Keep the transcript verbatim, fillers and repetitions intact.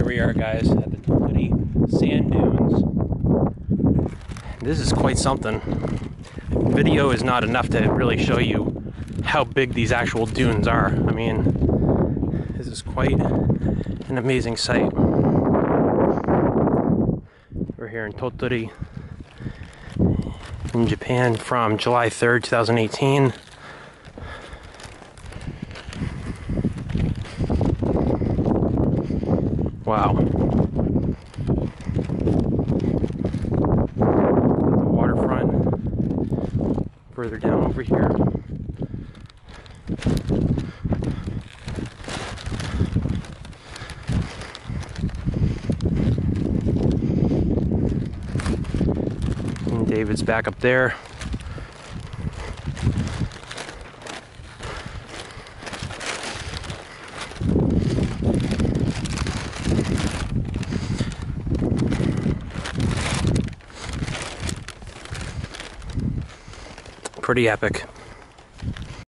here we are, guys, at the Tottori sand dunes. This is quite something. Video is not enough to really show you how big these actual dunes are. I mean, this is quite an amazing sight. We're here in Tottori in Japan from July third, two thousand eighteen. Wow. The waterfront further down over here. And David's back up there. Pretty epic.